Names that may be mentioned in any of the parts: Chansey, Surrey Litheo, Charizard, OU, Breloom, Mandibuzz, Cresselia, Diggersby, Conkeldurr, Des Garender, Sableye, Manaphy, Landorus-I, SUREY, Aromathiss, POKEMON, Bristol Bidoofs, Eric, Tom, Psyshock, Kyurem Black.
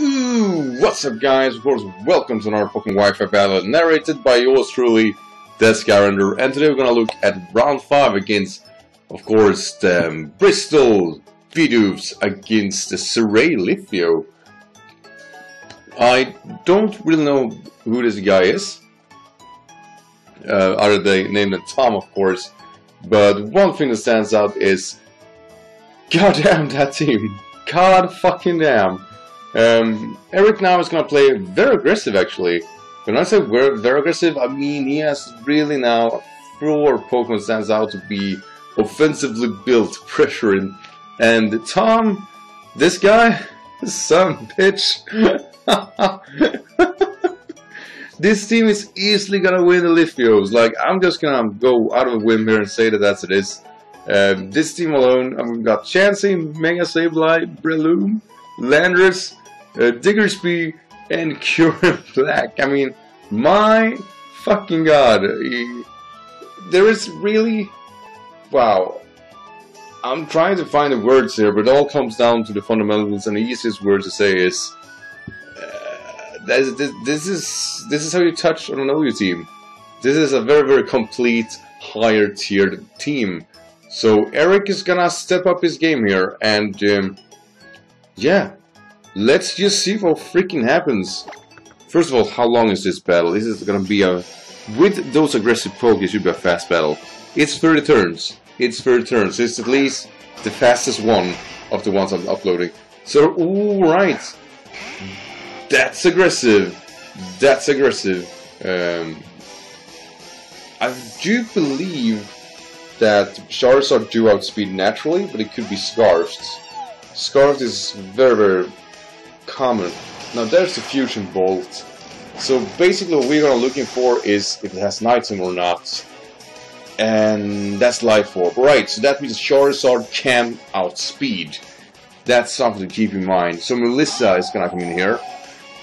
Ooh, what's up guys, of course, welcome to another Pokemon Wi-Fi battle narrated by yours truly, Des Garender, and today we're gonna look at round 5 against, of course, the Bristol Bidoofs against the Surrey Litheo. I don't really know who this guy is, other than named Tom, of course, but one thing that stands out is, goddamn that team, god fucking damn. Eric now is going to play very aggressive, actually. When I say very aggressive, I mean he has really now 4 Pokemon stands out to be offensively built, pressuring. And Tom, this guy, son of a bitch. This team is easily going to win the Lithios. Like, I'm just going to go out of a whim here and say that that's it is. This team alone, I've got Chansey, Mega Sableye, Breloom, Landorus, Diggersby, and Kyurem Black. I mean, my fucking god. There is really... wow. I'm trying to find the words here, but it all comes down to the fundamentals, and the easiest word to say is... this is how you touch on an OU team. This is a very, very complete, higher tiered team. So Eric is gonna step up his game here, and... yeah, let's just see what freaking happens. First of all, how long is this battle? This is gonna be a... with those aggressive pokes, it should be a fast battle. It's 30 turns. It's 30 turns. It's at least the fastest one of the ones I'm uploading. So, alright. That's aggressive. That's aggressive. I do believe that Charizard do outspeed naturally, but it could be Scarfed. Scarf is very, very common. Now there's the Fusion Bolt. So basically what we're gonna looking for is if it has Nightingale or not. And that's Life Orb. Right, so that means Charizard can outspeed. That's something to keep in mind. So Melissa is gonna come in here.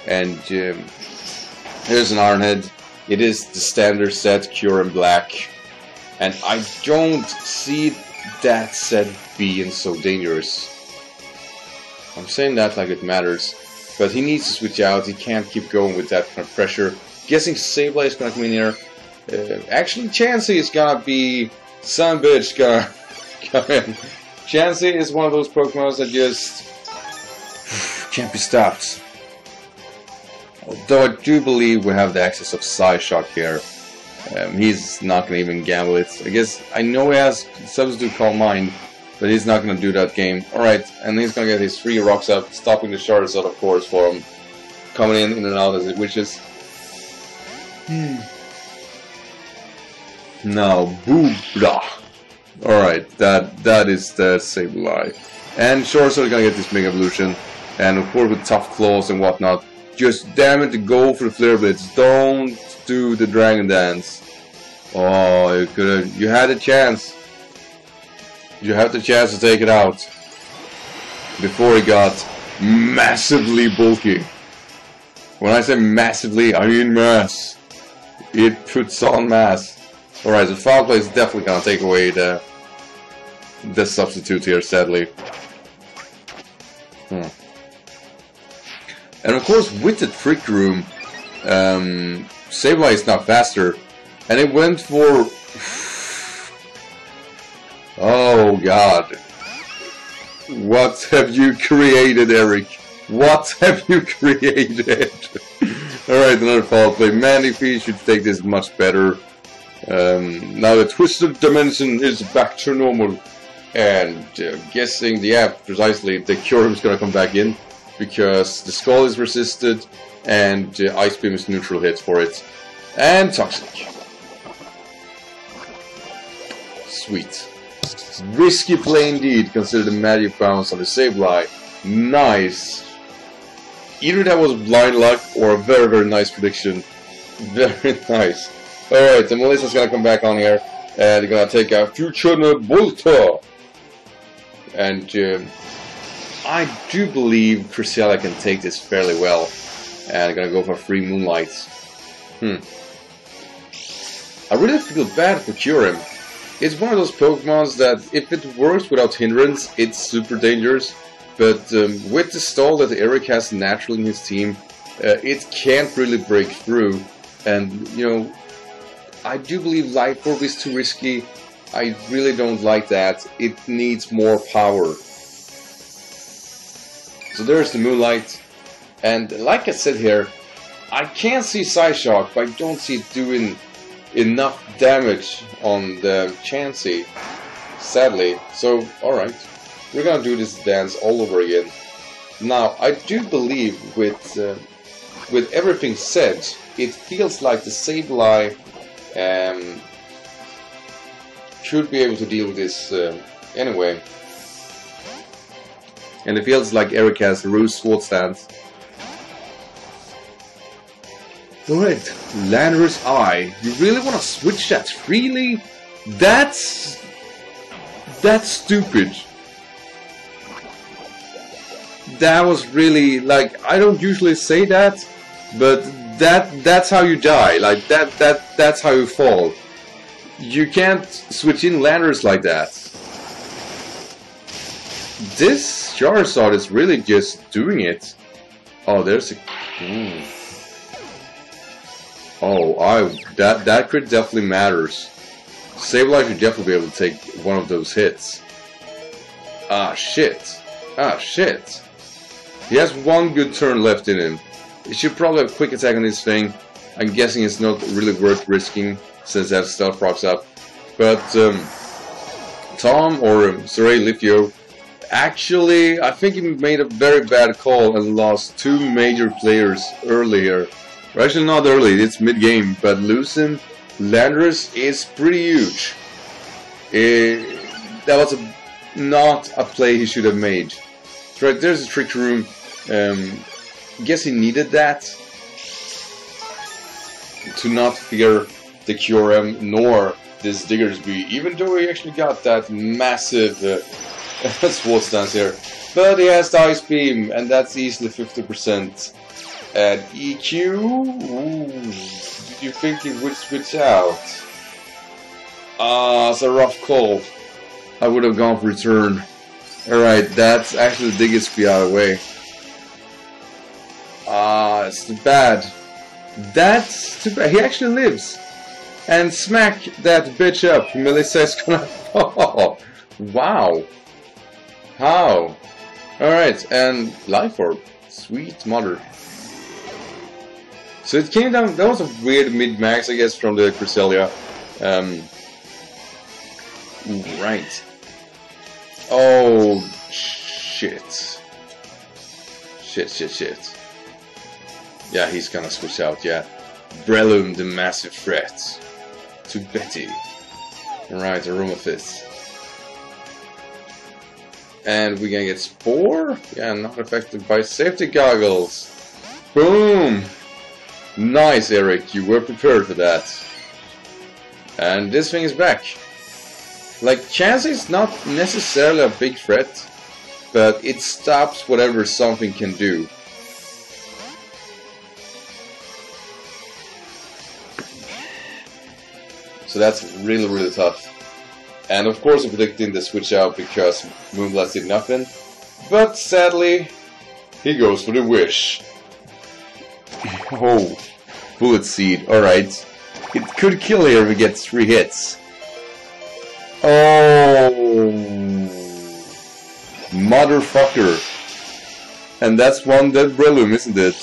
And here's an Iron Head. It is the standard set, Kyurem Black. And I don't see that set being so dangerous. I'm saying that like it matters, but he needs to switch out. He can't keep going with that kind of pressure. Guessing Sableye is gonna come in here. Actually, Chansey is gonna be some bitch gonna come in. Chansey is one of those Pokemon that just can't be stopped. Although I do believe we have the access of Psyshock here. He's not gonna even gamble it. I guess I know he has Substitute Calm Mind. But he's not going to do that game. Alright, and he's going to get his 3 rocks up, stopping the Charizard, of course, for him. Coming in and out as it wishes. Now, boobla. Alright, that is the Sableye. And Charizard is going to get this Mega Evolution. And of course with Tough Claws and whatnot. Just damn it to go for the Flare Blitz. Don't do the Dragon Dance. Oh, you could've... you had a chance. You have the chance to take it out before it got massively bulky. When I say massively, I mean mass. It puts on mass. Alright, so Foul Play is definitely gonna take away the substitute here, sadly. And of course, with the Trick Room, Sableye is now faster, and it went for... oh god. What have you created, Eric? What have you created? Alright, another Foul Play. Manaphy should take this much better. Now the Twisted Dimension is back to normal. And guessing the app, precisely, the Kyurem is gonna come back in. Because the Skull is resisted and Ice Beam is neutral hit for it. And Toxic. Sweet. Risky play indeed, consider the Magic Bounce on the Sableye. Nice. Either that was blind luck or a very, very nice prediction. Very nice. Alright, then Melissa's gonna come back on here and they're gonna take a Fusion Bolt. And I do believe Cresselia can take this fairly well. And they're gonna go for free Moonlight. I really feel bad for Kyurem. It's one of those Pokemons that, if it works without hindrance, it's super dangerous. But with the stall that Eric has naturally in his team, it can't really break through. And, you know, I do believe light orb is too risky. I really don't like that. It needs more power. So there's the Moonlight. And like I said here, I can see Psyshock, but I don't see it doing enough damage on the Chansey, sadly. So, alright. We're gonna do this dance all over again. Now, I do believe with everything said, it feels like the Sableye should be able to deal with this anyway. And it feels like Eric has a Ruse Sword stance. Alright, Landorus-I. You really want to switch that freely? That's stupid. That was really, like, I don't usually say that, but that's how you die. Like that's how you fall. You can't switch in Landorus like that. This Charizard is really just doing it. Oh, there's a. Oh, that crit definitely matters. Sableye should definitely be able to take one of those hits. Ah shit! Ah shit! He has one good turn left in him. He should probably have quick attack on this thing. I'm guessing it's not really worth risking since that stuff rocks up. But Tom or Surrey Litheo, actually, I think he made a very bad call and lost two major players earlier. Or actually, not early. It's mid-game. But losing Landorus is pretty huge. That was not a play he should have made. So right, there's a trick room. Guess he needed that to not fear the Kyurem nor this Diggersby, even though he actually got that massive sword stance here. But he has the Ice Beam, and that's easily 50%. And EQ? Ooh, did you think he would switch out? Ah, it's a rough call. I would have gone for return. Alright, that's actually the Diggersby out of the way. Ah, it's too bad. That's too bad. He actually lives. And smack that bitch up. Melissa is gonna fall. Wow. How? Alright, and Life Orb. Sweet mother. So it came down. That was a weird mid-max, I guess, from the Cresselia. Right. Oh, shit. Shit, shit, shit. Yeah, he's gonna switch out, yeah. Breloom, the massive threat. To Betty. Right, Aromathiss. And we're gonna get Spore? Yeah, not affected by safety goggles. Boom! Nice, Eric, you were prepared for that. And this thing is back. Like, Chansey is not necessarily a big threat, but it stops whatever something can do. So that's really, really tough. And of course I'm predicting the switch out because Moonblast did nothing. But sadly, he goes for the wish. Oh, Bullet Seed, alright. It could kill here if it gets 3 hits. Oh, motherfucker. And that's one dead Breloom, isn't it?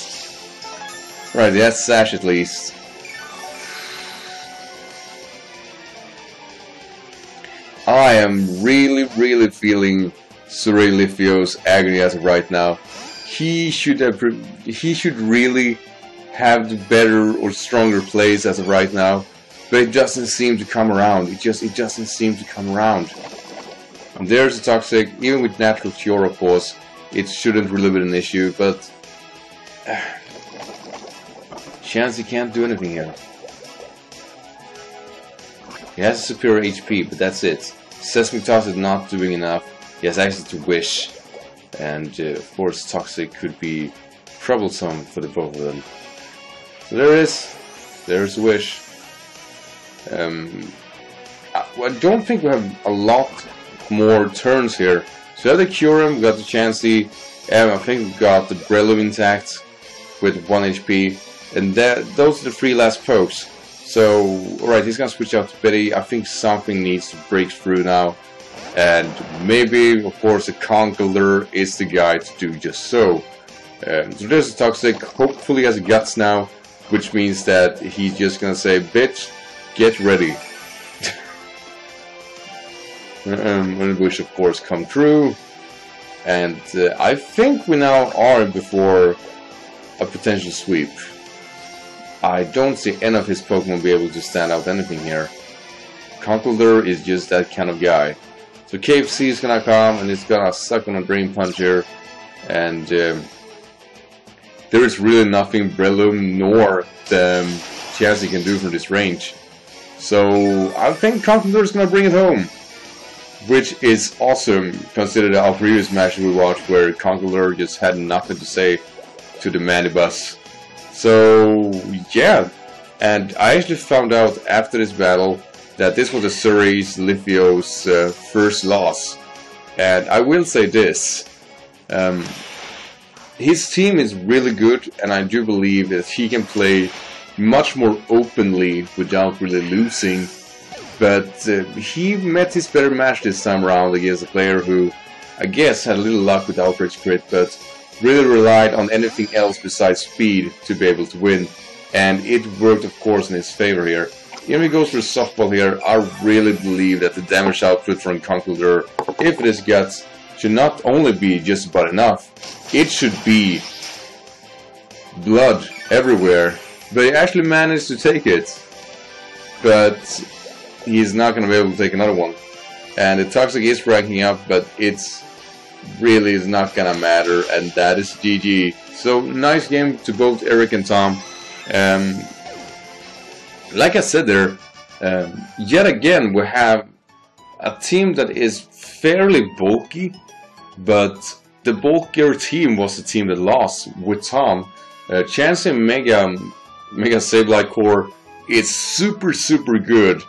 Right, yeah, Sash at least. I am really, really feeling Surrey Litheo's agony as of right now. He should really have the better or stronger plays as of right now. But it doesn't seem to come around. It doesn't seem to come around. And there's a Toxic. Even with natural Cure Pause, it shouldn't really be an issue. But Chansey can't do anything here. He has a superior HP, but that's it. Seismic Toss is not doing enough. He has access to Wish, and of course Toxic could be troublesome for the both of them. So there is Wish. I don't think we have a lot more turns here, So the Kyurem got the Chansey, and I think we got the Breloom intact with 1 HP, and those are the 3 last pokes. So, alright, he's gonna switch out to Biddy. I think something needs to break through now, and maybe, of course, the Conkeldurr is the guy to do just so. So there's a Toxic, hopefully has guts now, which means that he's just gonna say, bitch, get ready. Wish, of course, come through, and I think we now are before a potential sweep. I don't see any of his Pokemon be able to stand out anything here. Conkeldurr is just that kind of guy. So KFC is gonna come and it's gonna suck on a Drain Punch here, and there is really nothing Breloom nor the Chansey can do from this range. So I think Conkeldurr is gonna bring it home, which is awesome, considering our previous match we watched where Conkeldurr just had nothing to say to the Mandibuzz. So yeah, and I actually found out after this battle that this was the Surrey Litheo's first loss. And I will say this, his team is really good, and I do believe that he can play much more openly without really losing. But he met his better match this time around against a player who, I guess, had a little luck with Outrage Crit, but really relied on anything else besides speed to be able to win. And it worked, of course, in his favor here. Even if he goes for a softball here, I really believe that the damage output from Conkeldurr, if it is guts, should not only be just about enough, it should be blood everywhere. But he actually managed to take it. But he's not going to be able to take another one. And the Toxic is ranking up, but it's really is not going to matter, and that is GG. So, nice game to both Eric and Tom. Like I said there, yet again we have a team that is fairly bulky, but the bulkier team was the team that lost with Tom. Chansey Mega Sableye Core is super good.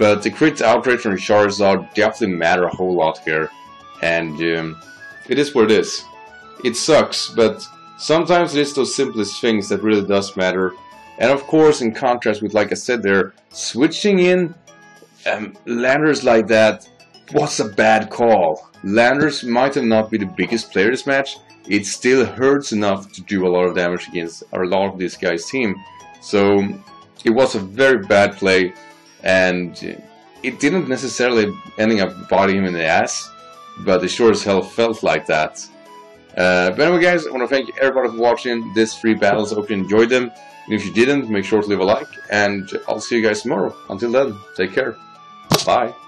But the crit outrage from Charizard definitely matter a whole lot here, and it is what it is. It sucks, but sometimes it is those simplest things that really does matter. And of course, in contrast with, like I said there, switching in Landorus like that was a bad call. Landorus might have not been the biggest player this match, it still hurts enough to do a lot of damage against a lot of this guy's team. So it was a very bad play, and it didn't necessarily ending up biting him in the ass, but it sure as hell felt like that. But anyway guys, I want to thank everybody for watching these 3 battles. I hope you enjoyed them, and if you didn't, make sure to leave a like, and I'll see you guys tomorrow. Until then, take care. Bye.